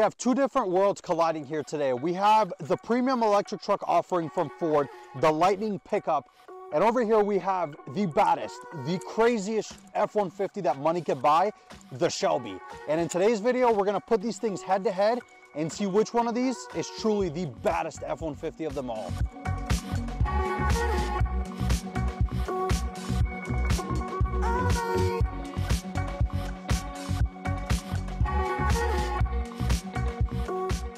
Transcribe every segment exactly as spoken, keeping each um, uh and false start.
We have two different worlds colliding here today. We have the premium electric truck offering from Ford, the Lightning pickup, and over here we have the baddest, the craziest F one fifty that money could buy, the Shelby. And in today's video, we're gonna put these things head to head and see which one of these is truly the baddest F one fifty of them all.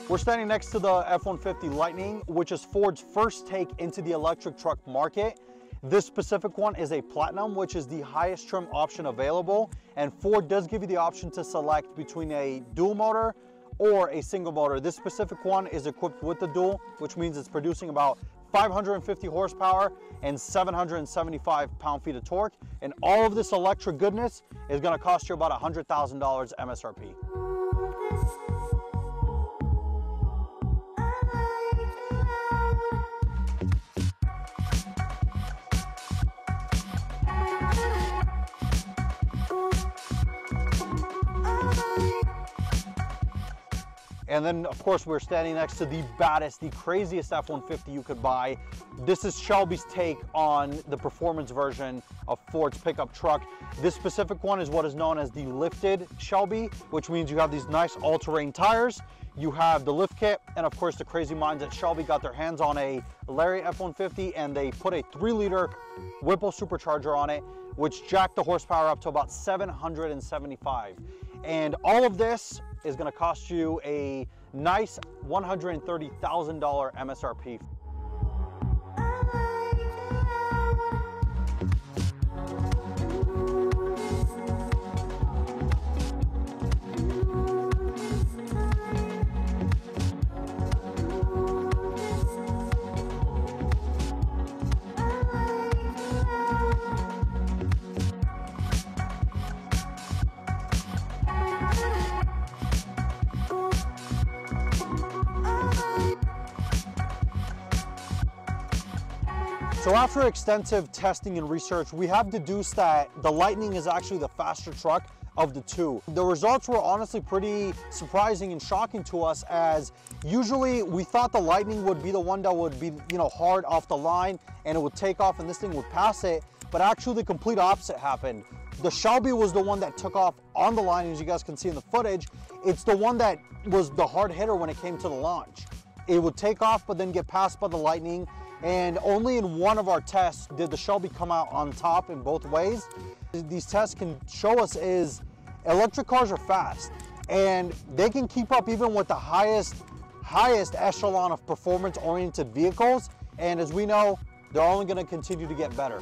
We're standing next to the F one fifty Lightning, which is Ford's first take into the electric truck market. This specific one is a Platinum, which is the highest trim option available. And Ford does give you the option to select between a dual motor or a single motor. This specific one is equipped with the dual, which means it's producing about five hundred fifty horsepower and seven hundred seventy-five pound-feet of torque. And all of this electric goodness is gonna cost you about one hundred thousand dollars M S R P. And then, of course, we're standing next to the baddest, the craziest F one fifty you could buy. This is Shelby's take on the performance version of Ford's pickup truck. This specific one is what is known as the lifted Shelby, which means you have these nice all-terrain tires, you have the lift kit, and of course, the crazy minds at Shelby got their hands on a Larry F one fifty, and they put a three liter Whipple supercharger on it, which jacked the horsepower up to about seven hundred seventy-five. And all of this is gonna cost you a nice one hundred thirty thousand dollars M S R P. So after extensive testing and research, we have deduced that the Lightning is actually the faster truck of the two. The results were honestly pretty surprising and shocking to us, as usually we thought the Lightning would be the one that would be, you know, hard off the line and it would take off and this thing would pass it, but actually the complete opposite happened. The Shelby was the one that took off on the line, as you guys can see in the footage. It's the one that was the hard hitter when it came to the launch. It would take off but then get passed by the Lightning. And only in one of our tests did the Shelby come out on top in both ways. These tests can show us is electric cars are fast and they can keep up even with the highest, highest echelon of performance oriented vehicles. And as we know, they're only gonna continue to get better.